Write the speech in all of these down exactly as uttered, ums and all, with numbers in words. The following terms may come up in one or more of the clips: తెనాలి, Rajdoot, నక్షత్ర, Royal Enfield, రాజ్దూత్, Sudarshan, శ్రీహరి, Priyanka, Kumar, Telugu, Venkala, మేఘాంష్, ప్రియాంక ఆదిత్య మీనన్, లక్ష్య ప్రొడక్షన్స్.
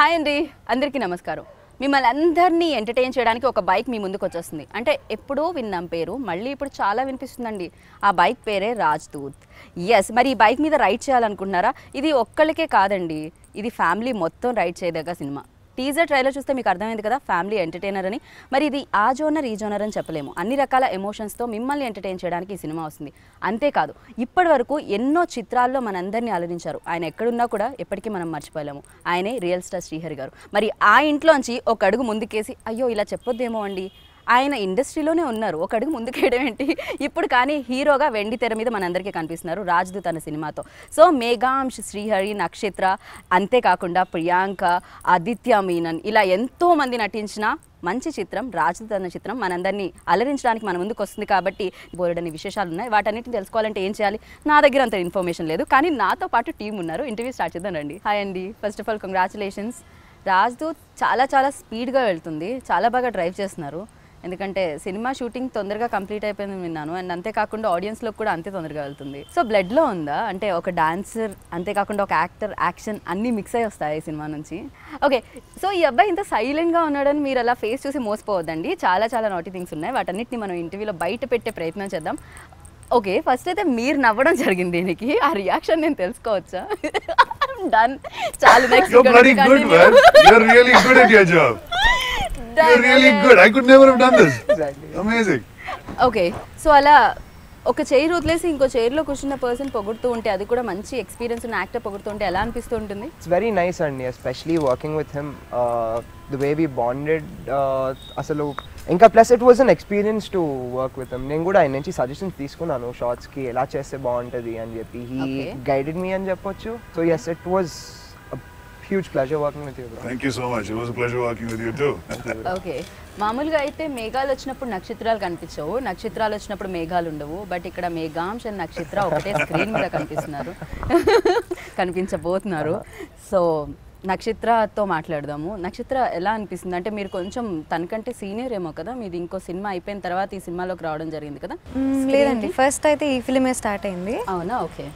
Hi అండి అందరికీ నమస్కారం మిమ్మల్ని అందరినీ ఎంటర్టైన్ చేయడానికి ఒక బైక్ మీ ముందుకు వచ్చేస్తుంది అంటే ఎప్పుడో విన్నాం పేరు మళ్ళీ ఇప్పుడు చాలా వినిపిస్తుందండి ఆ బైక్ పేరే రాజ్దూత్ yes మరి ఈ బైక్ మీద రైడ్ చేయాలనుకుంటున్నారా ఇది ఒక్కళ్ళకే కాదండి ఇది ఫ్యామిలీ మొత్తం రైడ్ చేయదగ్గ సినిమా టీజర్ ట్రైలర్ చూస్తే మీకు అర్థమైంది కదా ఫ్యామిలీ ఎంటర్టైనర్ అని మరి ఇది ఆ జోనర్ ఈ జోనర్ అని చెప్పలేము అన్ని రకాల ఎమోషన్స్తో మిమ్మల్ని ఎంటర్టైన్ చేయడానికి ఈ సినిమా వస్తుంది అంతేకాదు ఇప్పటి వరకు ఎన్నో చిత్రాల్లో మనందరినీ అలరించారు ఆయన ఎక్కడున్నా కూడా ఎప్పటికీ మనం మర్చిపోలేము ఆయనే రియల్ స్టార్ శ్రీహరి గారు మరి ఆ ఇంట్లోంచి ఒక అడుగు ముందుకేసి అయ్యో ఇలా చెప్పొద్దేమో అండి ఆయన ఇండస్ట్రీలోనే ఉన్నారు ఒక అడుగు ముందుకేయడం ఏంటి ఇప్పుడు కానీ హీరోగా వెండి తెర మీద మనందరికీ కనిపిస్తున్నారు రాజ్దూత్ అనే సినిమాతో సో మేఘాంష్ శ్రీహరి నక్షత్ర అంతేకాకుండా ప్రియాంక ఆదిత్య మీనన్ ఇలా ఎంతోమంది నటించిన మంచి చిత్రం రాజ్దూత్ అనే చిత్రం మనందరినీ అలరించడానికి మన ముందుకు వస్తుంది కాబట్టి బోలెడన్ని విశేషాలు ఉన్నాయి వాటన్నిటిని తెలుసుకోవాలంటే ఏం చేయాలి నా దగ్గర అంత ఇన్ఫర్మేషన్ లేదు కానీ నాతో పాటు టీం ఉన్నారు ఇంటర్వ్యూ స్టార్ట్ చేద్దాం రండి హాయ్ అండి first of all congratulations రాజ్దూత్ చాలా చాలా స్పీడ్గా వెళ్తుంది చాలా బాగా డ్రైవ్ చేస్తున్నారు ఎందుకంటే సినిమా షూటింగ్ తొందరగా కంప్లీట్ అయిపోయింది విన్నాను అండ్ అంతేకాకుండా ఆడియన్స్లో కూడా అంతే తొందరగా వెళ్తుంది సో బ్లడ్లో ఉందా అంటే ఒక డాన్సర్ అంతేకాకుండా ఒక యాక్టర్ యాక్షన్ అన్నీ మిక్స్ అయ్యి వస్తాయి ఈ సినిమా నుంచి ఓకే సో ఈ అబ్బాయి ఇంత సైలెంట్గా ఉన్నాడని మీరు అలా ఫేస్ చూసి మోసపోవద్దండి చాలా చాలా నాటి థింగ్స్ ఉన్నాయి వాటన్నిటిని మనం ఇంటర్వ్యూలో బయట పెట్టే ప్రయత్నం చేద్దాం ఓకే ఫస్ట్ అయితే మీరు నవ్వడం జరిగింది దీనికి ఆ రియాక్షన్ నేను తెలుసుకోవచ్చా డన్ చాలా You're really good. I could never have done this. Exactly. Amazing. Okay. So, ala, oka chair utlesi inko chair lo kushina person pogurtu unte adi kuda manchi experience unna actor pogurtu unte ela anpistu untundi. It's very nice and especially working with him uh, the way we bonded uh, asalu inka plus it was an experience to work with him. Nenu kuda ayinchi suggestions teeskunnanu shots ki ela cheste baaguntadi ani cheppi he okay. guided me ani cheppochu. So yes, it was huge pleasure working with you bro. Thank you so much. It was a pleasure working with you too. Okay. మామూలుగా అయితే మేఘాలు వచ్చినప్పుడు నక్షత్రాలు కనిపించవు నక్షత్రాలు వచ్చినప్పుడు మేఘాలు ఉండవు బట్ ఇక్కడ మేఘాంశ నక్షత్ర ఒకటే స్క్రీన్ మీద కనిపిస్తున్నారు కనిపించబోతున్నారు సో నక్షత్రతో మాట్లాడదాము నక్షత్ర ఎలా అనిపిస్తుంది అంటే మీరు కొంచెం తనకంటే సీనియర్ ఏమో కదా మీది ఇంకో సినిమా అయిపోయిన తర్వాత ఈ సినిమాలోకి రావడం జరిగింది కదా లేదండి ఫస్ట్ అయితే ఈ ఫిల్మే స్టార్ట్ అయింది అవునా ఓకే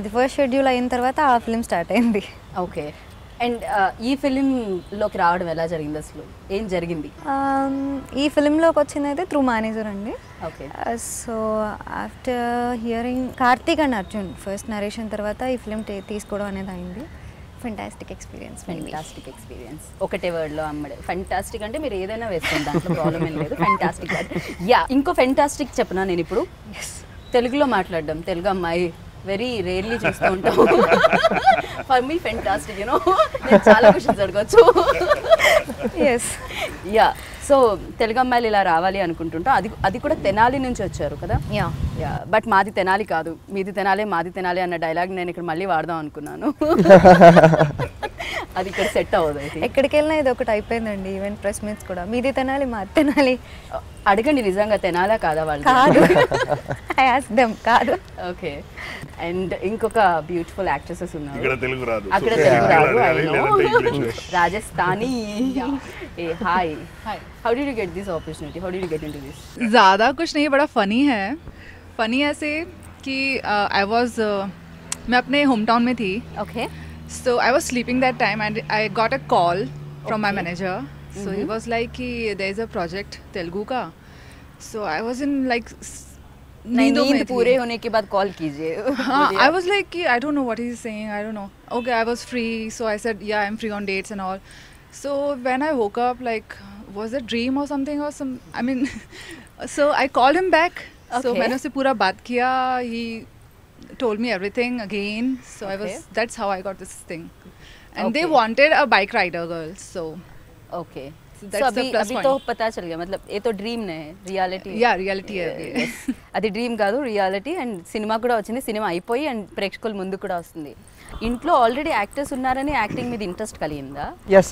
ఇది ఫస్ట్ షెడ్యూల్ అయిన తర్వాత ఆ ఫిల్మ్ స్టార్ట్ అయింది ఓకే అండ్ ఈ ఫిలింలోకి రావడం ఎలా జరిగింది అసలు ఏం జరిగింది ఈ ఫిలింలోకి వచ్చిందైతే త్రూ మేనేజర్ అండి okay so after hearing Karthik and Arjun first narration తర్వాత ఈ ఫిలిం తీసుకోవడం అనేది అయింది ఫెంటాస్టిక్ ఎక్స్పీరియన్స్ ఫెంటాస్టిక్ ఎక్స్పీరియన్స్ ఒకటే వర్డ్లో అమ్మడే ఫెంటాస్టిక్ అంటే మీరు ఏదైనా వేసుకోండి దాంట్లో ప్రాబ్లం ఏం లేదు ఫెంటాస్టిక్ యా ఇంకో ఫెంటాస్టిక్ చెప్పనా నేను ఇప్పుడు తెలుగులో మాట్లాడడం తెలుగు అమ్మాయి వెరీ రేర్లీ చూస్తూ ఉంటాము ఫర్ మీ ఫెంటాస్టిక్ యూనో నేను చాలా క్వశ్చన్స్ అడగచ్చు ఎస్ యా సో తెలుగు అమ్మాయిలు ఇలా రావాలి అనుకుంటుంటాం అది అది కూడా తెనాలి నుంచి వచ్చారు కదా యా యా బట్ మాది తెనాలి కాదు మీది తెనాలి మాది తెనాలి అన్న డైలాగ్ నేను ఇక్కడ మళ్ళీ వాడదాం అనుకున్నాను అది ఇక్కడ సెట్ అవ్వదు ఎక్కడికి వెళ్ళినా ఇది ఒకటి అయిపోయిందండి ఈవెన్ ప్రెస్ మీట్స్ కూడా మీది తెనాలి మాది తెనాలి అడగండి నిజంగా తెనాలా కాదా వాళ్ళు ఐ ఆస్క్ దెం కాదు ఓకే అండ్ ఇంకొక బ్యూటిఫుల్ యాక్ట్రెసెస్ ఉన్నారు ఇక్కడ తెలుగు రాదు అక్కడ తెలుగు రాదు రాజస్థానీ ఏ hi hi how did you get this opportunity how did you get into this ज्यादा कुछ नहीं बड़ा फनी है फनी ऐसे कि आई वाज मैं अपने होम टाउन में थी okay so I was sleeping that time and I got a call from my manager so he was like ki there is a project Telugu ka so I was in like neend pure hone ke baad call kijiye I was like ki I don't know what he is saying I don't know okay I was free so I said yeah I'm free on dates and all so when I woke up like was it a dream or something or some I mean so I called him back okay. so maine usse pura baat kiya he told me everything again so okay. I was that's how I got this thing and okay. they wanted a bike rider girl so okay so अभी अभी तो पता चल गया मतलब ये तो dream ने रियलिटी या रियलिटी है అది డ్రీమ్ కాదు రియాలిటీ అండ్ సినిమా కూడా వచ్చింది సినిమా అయిపోయి అండ్ ప్రేక్షకుల ముందు కూడా వస్తుంది ఇంట్లో ఆల్రెడీ యాక్టర్స్ ఉన్నారని యాక్టింగ్ మీద ఇంట్రెస్ట్ కలిగిందా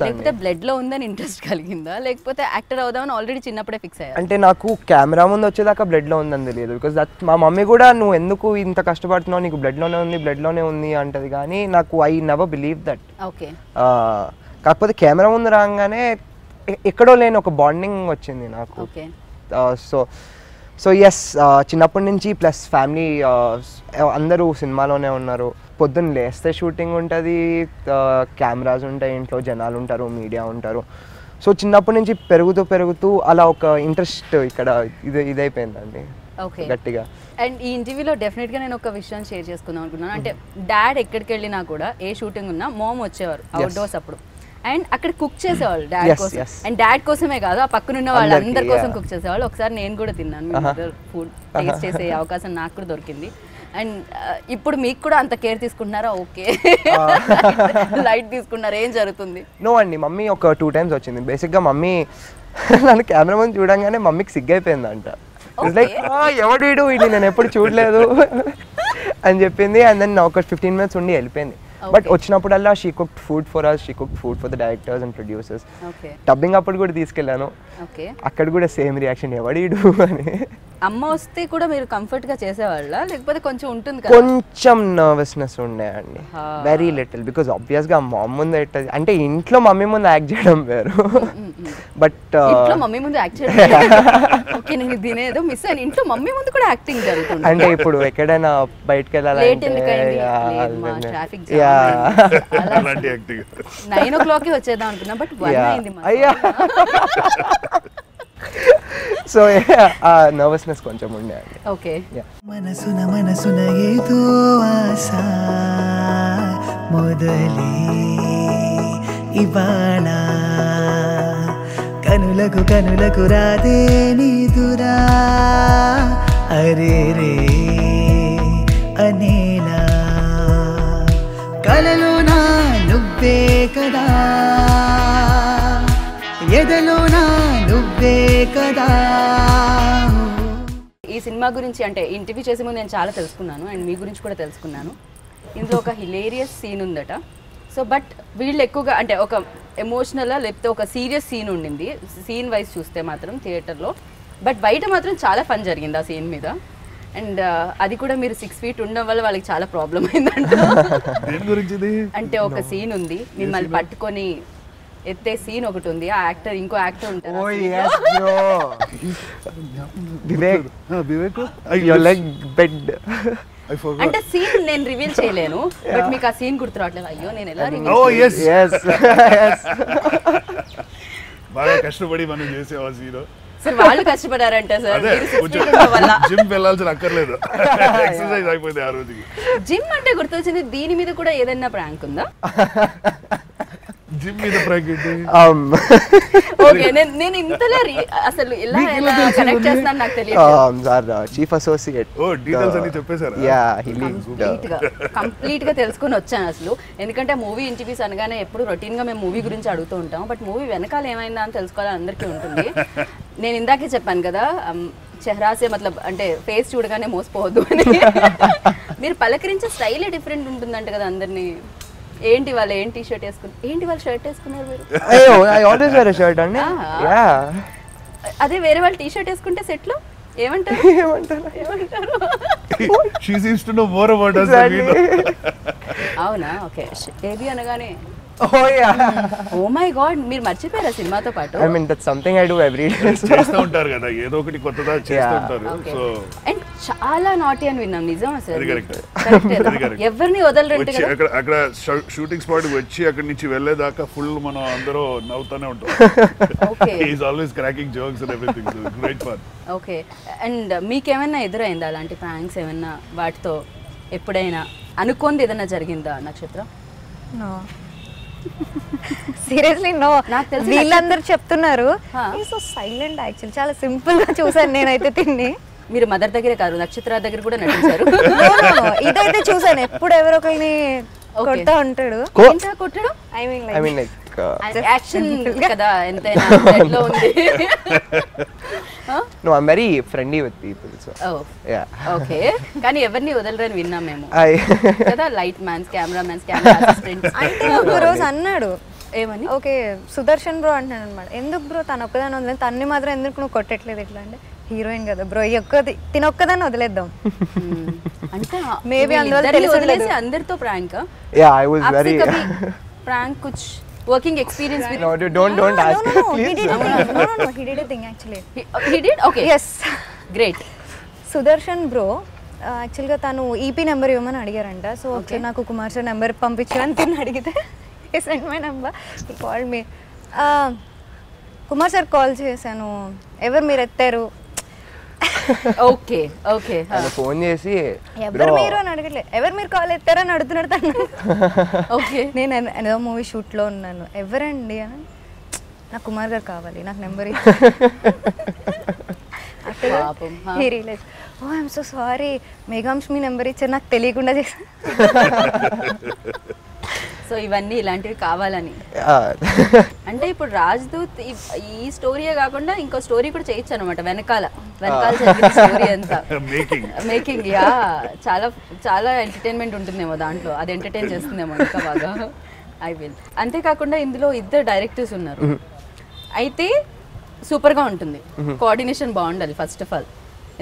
లేకపోతే బ్లడ్ లో ఉందని ఇంట్రెస్ట్ కలిగిందా లేకపోతే యాక్టర్ అవుదామని ఆల్రెడీ చిన్నప్పుడే ఫిక్స్ అయ్యారు అంటే నాకు కెమెరా ముందు వచ్చేదాకా బ్లడ్ లో ఉందని తెలియదు బికాస్ దట్ మా మమ్మీ కూడా నువ్వు ఎందుకు ఇంత కష్టపడుతున్నావు నీకు బ్లడ్ లోనే ఉంది బ్లడ్ లోనే ఉంది అంటది కానీ నాకు I never believe that okay కాకపోతే కెమెరా ముందు రాగానే ఎక్కడో లేని ఒక బాండింగ్ వచ్చింది నాకు సో సో ఎస్, చిన్నప్పటి నుంచి ప్లస్ ఫ్యామిలీ అందరూ సినిమాలోనే ఉన్నారు. పొద్దున్న లేస్తే షూటింగ్ ఉంటుంది, కెమెరాస్ ఉంటాయి, ఇంట్లో జనాలు ఉంటారు, మీడియా ఉంటారు. సో చిన్నప్పటి నుంచి పెరుగుతూ పెరుగుతూ అలా ఒక ఇంట్రెస్ట్ ఇక్కడ ఇది ఇదైపోయిందండి గట్టిగా. అండ్ ఈ ఇంటర్వ్యూలో డెఫినెట్గా నేను ఒక విషయం షేర్ చేసుకుందాం అనుకున్నాను. అంటే డాడ్ ఎక్కడికి వెళ్ళినా కూడా, ఏ షూటింగ్ ఉన్నా మోమ్ వచ్చేవారు అవుట్డోర్స్ అప్పుడు, అండ్ అక్కడ కుక్ చేసేవాళ్ళు డాడ్ కోసం. అండ్ డాడ్ కోసమే కాదు, ఆ పక్కనున్న వాళ్ళు అందరి కోసం కుక్ చేసేవాళ్ళు. ఒకసారి నేను కూడా తిన్నాను, ఫుడ్ టేస్ట్ చేసే అవకాశం నాకు కూడా దొరికింది. అండ్ ఇప్పుడు మీకు కూడా అంత కేర్ తీసుకుంటున్నారా? ఓకే, లైట్ తీసుకున్నారా? ఏం జరుగుతుంది? నో అండి, మమ్మీ ఒక టూ టైమ్స్ వచ్చింది. బేసిక్గా మమ్మీ నన్ను కెమెరా ముందు చూడంగానే మమ్మీకి సిగ్గైపోయిందంట. లైక్ ఎవడీడు వీడిని నేను ఎప్పుడు చూడలేదు అని చెప్పింది. అండ్ దెన్ ఒక ఫిఫ్టీన్ మినిట్స్ ఉండి వెళ్ళిపోయింది. బట్ వచ్చినప్పుడల్లా she cooked food for us, she cooked food for the directors and producers. Dubbing అప్పుడు కూడా తీసుకెళ్ళాను, అక్కడ కూడా సేమ్ రియాక్షన్, ఎవడీడు అని. అమ్మ వస్తే కూడా మీరు కంఫర్ట్గా చేసేవాళ్ళ, లేకపోతే కొంచెం ఉంటుంది కదా? కొంచెం నర్వస్నెస్ ఉండే అండి, వెరీ లిటిల్. బికాస్ ఆబ్వియస్గా మా అమ్మ ముందు ఎట్టది అంటే, ఇంట్లో మమ్మీ ముందు యాక్ట్ చేయడం వేరు, బట్ మమ్మీ ముందు యాక్ట్ చేయడం తినేదో మిస్ అయిన ఇంట్లో మమ్మీ ముందు కూడా యాక్టింగ్ జరుగుతుంది. అంటే ఇప్పుడు ఎక్కడైనా బయటకు వెళ్ళాలంటే నైన్ ఓ క్లాక్కి వచ్చేద్దాం అనుకున్నా, బట్ వన్ అయింది. అయ్యా, సో ఆ నర్వస్నెస్ కొంచెం ఉండే. ఓకే, మనసున మనసున ఏదో ఆశ మొదలే ఇవాళ, కనులకు కనులకు రాదే నీదురా అరే రే అనేలా, కలలో నా నువ్వే కదా, ఎదలో నా నువ్వే కదా. ఈ సినిమా గురించి అంటే ఇంటర్వ్యూ చేసే ముందు నేను చాలా తెలుసుకున్నాను, అండ్ మీ గురించి కూడా తెలుసుకున్నాను. ఇందులో ఒక హిలేరియస్ సీన్ ఉందట. సో బట్ వీళ్ళు ఎక్కువగా అంటే ఒక ఎమోషనల్ లేకపోతే ఒక సీరియస్ సీన్ ఉండింది, సీన్ వైజ్ చూస్తే మాత్రం థియేటర్లో. బట్ బయట మాత్రం చాలా ఫన్ జరిగింది ఆ సీన్ మీద. అండ్ అది కూడా మీరు సిక్స్ ఫీట్ ఉండడం వల్ల వాళ్ళకి చాలా ప్రాబ్లం అయిందంటే, అంటే ఒక సీన్ ఉంది మిమ్మల్ని పట్టుకొని ఎత్తే సీన్ ఒకటి ఉంది. ఆ యాక్టర్ ఇంకో యాక్టర్ ఉంటారు, అంటే సీన్ నేను రివీల్ చేయలేను, బట్ మీకు ఆ సీన్ గుర్తు రావట్లేదు. అయ్యో నేను ఎలా రివీల్ కష్టపడి మనం చేసే సీన్ వాళ్ళు కష్టపడారంటే సార్ జిమ్ వెళ్ళాల్సిన అక్కర్లేదు, ఎక్సర్సైజ్ అయిపోయింది ఆ రోజుకి. జిమ్ అంటే గుర్తొచ్చింది, దీని మీద కూడా ఏదైనా ప్రాంక్ ఉందా? జిమ్ మీద ప్రాంక్ ఏంటి? ఓకే, నేను నేను ఇంతలా అసలు ఎలా ఎలా కనెక్ట్ చేస్తాను నాకు తెలియదు. సార్ చీఫ్ అసోసియేట్ ఓ డీటెయిల్స్ అన్ని చెప్పేశారు. యా కంప్లీట్ గా కంప్లీట్ గా తెలుసుకొని వచ్చాను అసలు. ఎందుకంటే మూవీ ఇంటర్వ్యూస్ అనగానే ఎప్పుడు రొటీన్ గా మేము మూవీ గురించి అడుగుతూ ఉంటాం, బట్ మూవీ వెనకాల ఏమైందా అని తెలుసుకోవాలని అందరికీ ఉంటుంది. నేను ఇందాకే చెప్పాను కదా, చెహరాసే మతలబ్ అంటే ఫేస్ చూడగానే మోసపోవద్దు అని. మీరు పలకరించే స్టైలే డిఫరెంట్ ఉంటుందంట కదా అందరినీ. ఏంటి వాళ్ళు ఏం టీ షర్ట్ వేసుకున్నారు? ఏంటి వాళ్ళు షర్ట్ వేసుకున్నారు? అదే వేరే వాళ్ళు టీ షర్ట్ వేసుకుంటే సెట్ లో ఏమంటారు? అవునా? ఓకే, ఏబి అనగానే మీరు మర్చిపోయారా సినిమాతో పాటు? అండ్ చాలా నాటి అని విన్నాం, నిజం అసలు ఎవరిని వదలరంటే. అక్కడ షూటింగ్ స్పాట్ వచ్చి అక్కడ నుంచి వెళ్ళేదాకా ఫుల్ మనం అందరూ నవ్వుతూనే ఉంటాం. ఓకే, అండ్ మీకేమైనా ఎదురైందా అలాంటి ప్రాంక్స్ ఏమైనా? వాటితో ఎప్పుడైనా అనుకోంది ఏదైనా జరిగిందా నక్షత్రం? Seriously no. నాకు తెలిసి వీళ్ళందరూ చెప్తున్నారు సో సైలెంట్. యాక్చువల్ చాలా సింపుల్ గా చూసాను నేనైతే తిని. మీరు మదర్ దగ్గరే కాదు, నక్షత్ర దగ్గర కూడా నటించారు. ఇదైతే చూసాను, ఎప్పుడు ఎవరొకరిని కొడతా ఉంటాడు. కొట్టడం I mean I mean like action కదా ఎంతైనా లో ఉంది. No, I'm very friendly with people, so. Oh. Yeah. Okay. కానీ ఎవర్ని వదలరని విన్నా మేము కదా. Light mans, cameramens, camera assistants. అంటే ఒక రోజు అన్నాడు ఏమని, ఓకే సుదర్శన్ బ్రో అంటున్నాను అనమాట. ఎందుకు బ్రో తను ఒక్కదాని వదిలేదు, తన్ని మాత్రం ఎందుకు నువ్వు కొట్టట్లేదు ఇట్లా అంటే, హీరోయిన్ కదా బ్రో ఈ ఒక్కది, తిన ఒక్కదాన్ని వదిలేద్దాం అంటే మేబీ అందువల్ల అందరితో prank. Yeah, I was very prank. working experience with... No, don't, don't no, no, ask no, no, no. Please. He did a thing. No, no, no. He did a thing actually. He, uh, he did? Okay. Yes. Great. Sudarshan bro. Actually, I have E P number. So, I sent Kumar's number. He sent my number. He called me. Uh, Kumar sir called me. Ever me retteru. Okay, okay. I have phone. Ever me call ettera. Okay. I have another movie shoot. Ever and I have Kumar sir kavali. I have number. After that, he realized, oh, I'm so sorry. Megam's me number is not telegunda. So, even he landed Kavalani. And I put Rajdoot, this story, inko story could change. Venkala. Venkala's story and making. Making, yeah. Chala, chala entertainment untunnemo dantlo. Adi entertain chestunemo anka baga. I will. Ante kakunda indulo iddaru directors unnaru. Aithe super ga untundi. Coordination bond ali first of all.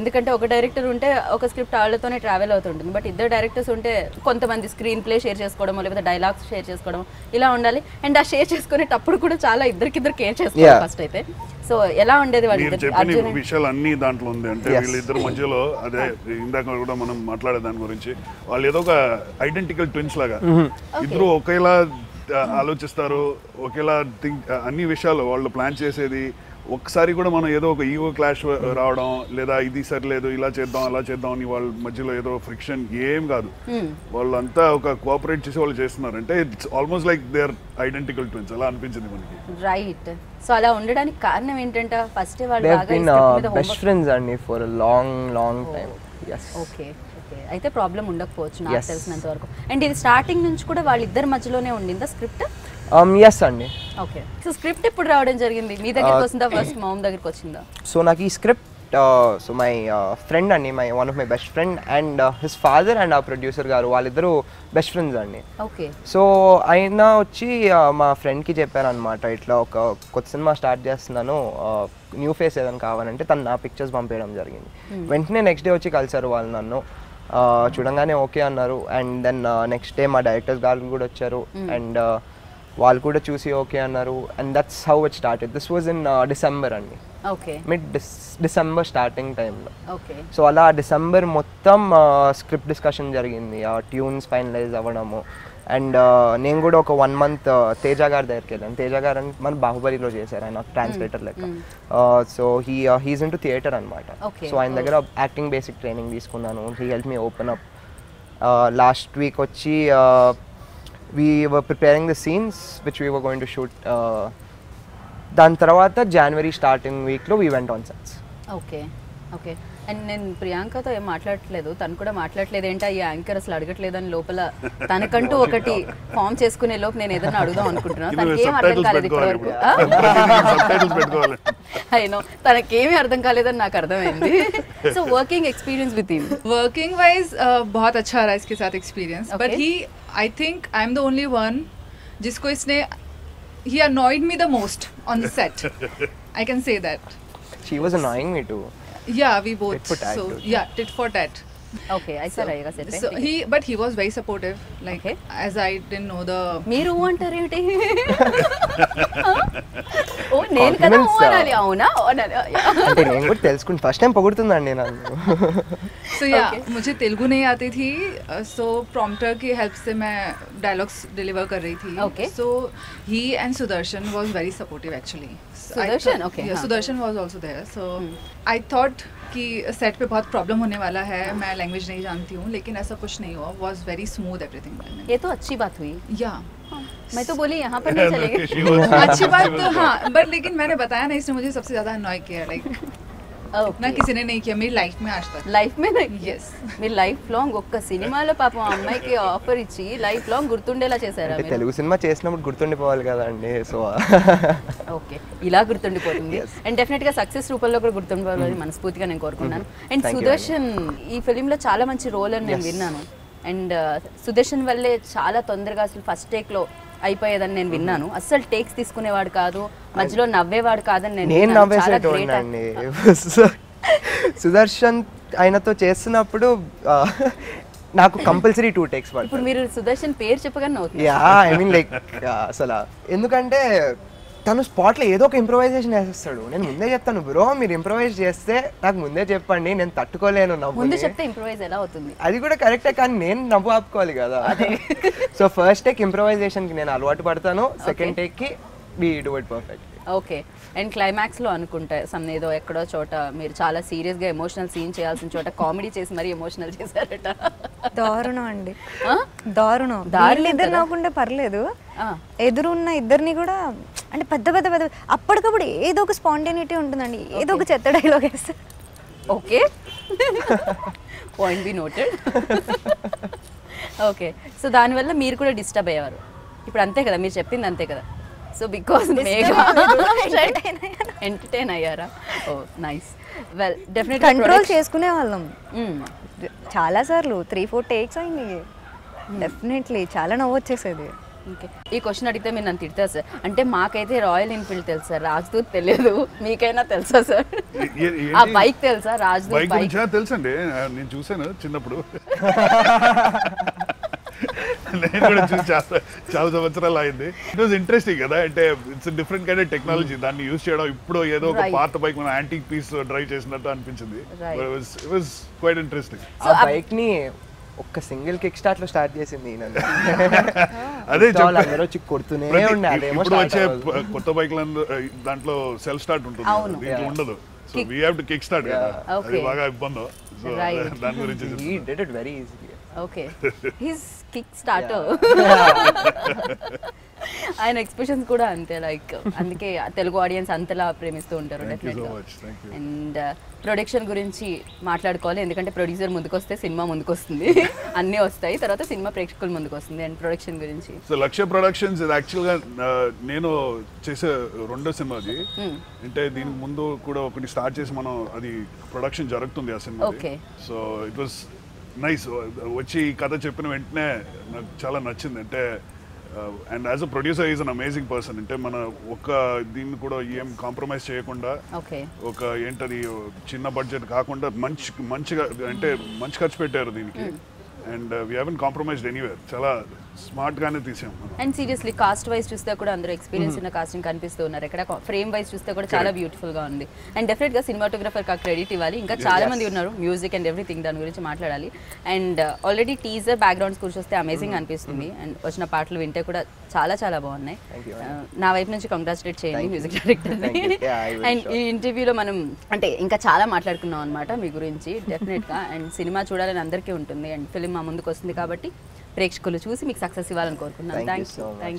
ఎందుకంటే ఒక director ఉంటే ఒక script వాళ్ళతోనే travel అవుతుంటుంది. But ఇద్దరు directors ఉంటే కొంతమంది screen play share చేసుకోవడం లేకపోతే డైలాగ్స్ షేర్ చేసుకోవడం ఇలా ఉండాలి. అండ్ ఆ షేర్ చేసుకునేటప్పుడు కూడా చాలా ఇద్దరికిద్దరు కేర్ చేసుకోవాలి ఫస్ట్ అయితే. సో ఎలా ఉండేది వాళ్ళిద్దరు అర్జున్ విశాల్ అన్ని దాంట్లో ఉంది అంటే వీళ్ళిద్దరు మధ్యలో అదే ఇందాక కూడా మనం మాట్లాడే దాని గురించి వాళ్ళు ఏదో ఒక ఐడెంటికల్ ట్విన్స్ లాగా ఇద్దరు ఒకేలా ఆలోచిస్తారు ఒకేలా థింక్ అన్ని విషయాలు వాళ్ళు ప్లాన్ చేసేది ఒకసారి కూడా మనం ఏదో ఒక ఈగో క్లాష్ రావడం లేదా ఇది సరిలేదు ఇలా చేద్దాం అలా చేద్దాం అని వాళ్ళ మధ్యలో ఏదో ఫ్రిక్షన్ ఏం కాదు వాళ్ళంతా ఒక కోఆపరేట్ చేసి వాళ్ళు చేస్తున్నారు అంటే it's almost like they are identical twins అలా అనిపించింది మనకి రైట్ సో అలా ఉండడానికి కారణం ఏంటంటే ఫస్ట్ వాళ్ళు బాగా ఇష్టపడే బెస్ట్ ఫ్రెండ్స్ అండి for a long long time yes okay okay అయితే ప్రాబ్లం ఉండకపోవచ్చు నాకు తెలిసినంత వరకు అండ్ ఇది స్టార్టింగ్ నుంచి కూడా వాళ్ళిద్దరి మధ్యలోనే ఉండిందా script Um, yes, Sunday. Okay. So, script is put out in Jargindi. Me, the first mom, the Kochinda. So, Naki script, uh, so my uh, friend, and my one of my best friend, and uh, his father and our producer, Garu, Walidro, best friends. Andy. Okay. So, I now, Chi, uh, my friend, Kijapan, and Mata, it lock, Kotsinma start just Nano, uh, new face, and Kavan, and Tana pictures, Bumpedam Jargindi. Went in next day, Ochi Kalsar Walnano. Uh, Chudangane, okay, and Naru, and then uh, next day, my directors, Garu, good Charo, and uh, వాళ్ళు కూడా చూసి okay అన్నారు and that's how it started this was in December అండి okay mid December starting టైంలో okay so అలా December మొత్తం script discussion జరిగింది ఆ ట్యూన్స్ ఫైనలైజ్ అవ్వడము అండ్ నేను కూడా ఒక వన్ మంత్ తేజ గారి దగ్గరికి వెళ్ళాను తేజ గారు అని మన బాహుబలిలో చేశారు ఆయన ట్రాన్స్లేటర్ లెక్క so he he's into theatre అనమాట సో ఆయన దగ్గర యాక్టింగ్ బేసిక్ ట్రైనింగ్ తీసుకున్నాను he help me open up last week వచ్చి we were preparing the scenes which we were going to shoot. Uh, Dan Taravata, January starting week, lo, we went on sets. Okay, okay. And then Priyanka tho em maatladaledu tan kuda maatladaledu enta ee anchor asla adigatledani lopala tanakantu okati form cheskune lop nenu edana adugam anukuntunna tanaki em ardham kaledu ippudu subtitles pettukovali I know tanaki em ardham kaledani naaku ardham ayindi so working experience with him working wise uh, bahut acha raha iske sath experience okay. But he I think I am the only one jisko isne he annoyed me the most on the set I can say that she was annoying me too yeah we both tit for tat, so yeah tit for tat okay I said I said so he but he was very supportive like okay. As I didn't know the meeru antaru enti oh nenu kada onali avuna ante nenu kuda telusukun first time pagudutundandi nanu so yeah mujhe telugu nahi aati thi so prompter ki help se main dialogues deliver kar rahi thi okay. So he and Sudarshan was very supportive actually Sudarshan okay yeah, Sudarshan was also there so hmm. I thought कि set पे बहुत problem होने वाला है मैं language नहीं जानती हूँ लेकिन ऐसा कुछ नहीं हुआ वाज वेरी स्मूथ एवरीथिंग ये तो अच्छी बात हुई या हाँ। मैं तो बोली यहाँ पर नहीं चलेगी अच्छी बात तो हाँ बट लेकिन मैंने बताया ना इसने मुझे सबसे ज्यादा अनॉय किया लाइक ना किसी ने नहीं किया मेरी लाइफ में आज तक लाइफ में नहीं यस मेरी लाइफ लॉन्ग ఒక్క సినిమాలో పాపం అమ్మాయికి ఆఫర్ ఇచ్చి లైఫ్ లాంగ్ గుర్తుండేలా చేశారు ఆమె తెలుగు సినిమా చేసినప్పుడు గుర్తుండిపోవాలి కదండి సో ఓకే ఇలా గుర్తుండిపోతుంది అండ్ డెఫినెట్ గా సక్సెస్ రూపంలో కూడా గుర్తుండిపోవాలని మనస్ఫూర్తిగా నేను కోరుకుంటున్నాను అండ్ సుదర్శన్ ఈ ఫిల్మ్ లో చాలా మంచి రోల్ అని నేను విన్నాను అండ్ సుదర్శన్ వల్లే చాలా తొందరగా అసలు ఫస్ట్ టేక్ లో అయిపోయేదని నేను విన్నాను అసలు టేక్స్ తీసుకునేవాడు కాదు మధ్యలో నవ్వేవాడు కాదని నేను నవ్వేసేటోనండి సుదర్శన్ ఆయనతో చేస్తున్నప్పుడు నాకు కంపల్సరీ టూ టేక్స్ పడతాయి. ఇప్పుడు మీరు సుదర్శన్ పేరు చెప్పగానే అవుతుంది. యా ఐ మీన్ లైక్ అసలు ఎందుకంటే తను స్పాట్లో ఏదో ఒక ఇంప్రొవైజేషన్ వేసేస్తాడు. నేను ముందే చెప్తాను, బ్రో మీరు ఇంప్రొవైజ్ చేస్తే నాకు ముందే చెప్పండి, నేను తట్టుకోలేను నవ్వు. అది కూడా కరెక్టే, కానీ నేను నవ్వు ఆపుకోవాలి కదా. సో ఫస్ట్ టేక్ ఇంప్రొవైజేషన్ కి నేను అలవాటు పడతాను, సెకండ్ టేక్ కి we do it perfect. Okay, and climax లో అనుకుంటా సమ్ ఏదో ఎక్కడో చోట మీరు చాలా సీరియస్ గా ఎమోషనల్ సీన్ చేయాల్సిన చోట కామెడీ చేసి మరి ఎమోషనల్ చేశారట. దారుణం అండి, దారుణం. దారులు ఇద్దరు నవ్వకుండా పర్లేదు, ఎదురున్న ఇద్దరిని కూడా అంటే పెద్ద పెద్ద పెద్ద అప్పటికప్పుడు ఏదో ఒక స్పాంటేనిటీ ఉంటుందండి, ఏదో ఒక చెత్త డైలాగ్ వేస్తారు. Okay, point be noted. Okay, so దానివల్ల మీరు కూడా డిస్టర్బ్ అయ్యారు. ఇప్పుడు అంతే కదా, మీరు చెప్పింది అంతే కదా. So because mega entertain ayyara. Oh nice. Well definitely control cheskune vallam. Chaala sarlu three four takes ayindi. Definitely chaala navvachesedi. Okay. Ee question adigithe meer nan tirtha sir. Ante maakaithe Royal Enfield telusu sir, Rajdoot telledu. Meekaina telusa sir? Aa bike telusa, Rajdoot bike. Bike gurincha telusandi, nenu chusanu chinnappudu. నేను కూడా చూసి చాలా చాలా సంవత్సరాలు అయింది. It was interesting కదా, అంటే it's different kind of technology. దాన్ని యూజ్ చేయడం ఇప్పుడు ఏదో ఒక పాత బైక్ మన యాంటిక్ పీస్ డ్రైవ్ చేసినట్టు అనిపించింది. It was it was quite interesting. ఆ బైక్ ని ఒక్క సింగిల్ కిక్ స్టార్ట్ లో స్టార్ట్ చేసింది. అదే ఇప్పుడు వచ్చే కొత్త బైక్ దాంట్లో సెల్ఫ్ స్టార్ట్ ఉంటుంది, దీంట్లో ఉండదు. So we have to kick start కదా, అది బాగా ఇబ్బంది. సో దాని గురించి he did it very easy. Okay, he's Kickstarter. And expressions kuda ante like అందుకే తెలుగు ఆడియన్స్ అంతలా ప్రేమిస్తూ ఉంటారు. అండ్ ప్రొడక్షన్ గురించి మాట్లాడుకోవాలి, ఎందుకంటే ప్రొడ్యూసర్ ముందుకు వస్తే సినిమా ముందుకు వస్తుంది, అన్నీ వస్తాయి, తర్వాత సినిమా ప్రేక్షకుల ముందుకు వస్తుంది. అండ్ ప్రొడక్షన్ గురించి సో లక్ష్య ప్రొడక్షన్స్ ఇది యాక్చువల్గా నేను చేసే రెండో సినిమా అది. అంటే దీనికి ముందు కూడా ఒకటి స్టార్ట్ చేసి మనం అది ప్రొడక్షన్ జరుగుతుంది ఆ సినిమా. Okay, so it was nice. వచ్చి ఈ కథ చెప్పిన వెంటనే నాకు చాలా నచ్చింది. అంటే and as a producer is an amazing person. అంటే మన ఒక దీన్ని కూడా ఏం కాంప్రమైజ్ చేయకుండా ఒక ఏంటది చిన్న బడ్జెట్ కాకుండా మంచి మంచిగా అంటే మంచి ఖర్చు పెట్టారు దీనికి. And we haven't compromised anywhere, చాలా స్మార్ట్ గానే తీసాం. అండ్ సీరియస్లీ కాస్ట్ వైస్ చూస్తే కూడా అందరూ ఎక్స్పీరియన్స్ ఉన్న కాస్టింగ్ కనిపిస్తూ ఉన్నారు. ఎక్కడ ఫ్రేమ్ వైస్ చూస్తే కూడా చాలా బ్యూటిఫుల్ గా ఉంది. అండ్ డెఫినెట్ గా సినిమాటోగ్రఫర్ కి క్రెడిట్ ఇవ్వాలి, ఇంకా చాలా మంది ఉన్నారు. మ్యూజిక్ అండ్ ఎవ్రీథింగ్ దాని గురించి మాట్లాడాలి. అండ్ ఆల్రెడీ టీజర్ బ్యాక్గ్రౌండ్స్ గురించి వస్తే అమేజింగ్ అనిపిస్తుంది. అండ్ వచ్చిన పాటలు వింటే కూడా చాలా చాలా బాగున్నాయి. నా వైపు నుంచి కంగ్రాచులేట్ చేయండి మ్యూజిక్ డైరెక్టర్ ని. అండ్ ఈ ఇంటర్వ్యూలో మనం అంటే ఇంకా చాలా మాట్లాడుకున్నాం అనమాట మీ గురించి డెఫినెట్ గా. అండ్ సినిమా చూడాలని అందరికీ ఉంటుంది, అండ్ ఫిలిం మా ముందుకు వస్తుంది కాబట్టి ప్రేక్షకులు చూసి మీకు సక్సెస్ ఇవ్వాలని కోరుకుంటున్నాను. Thank you.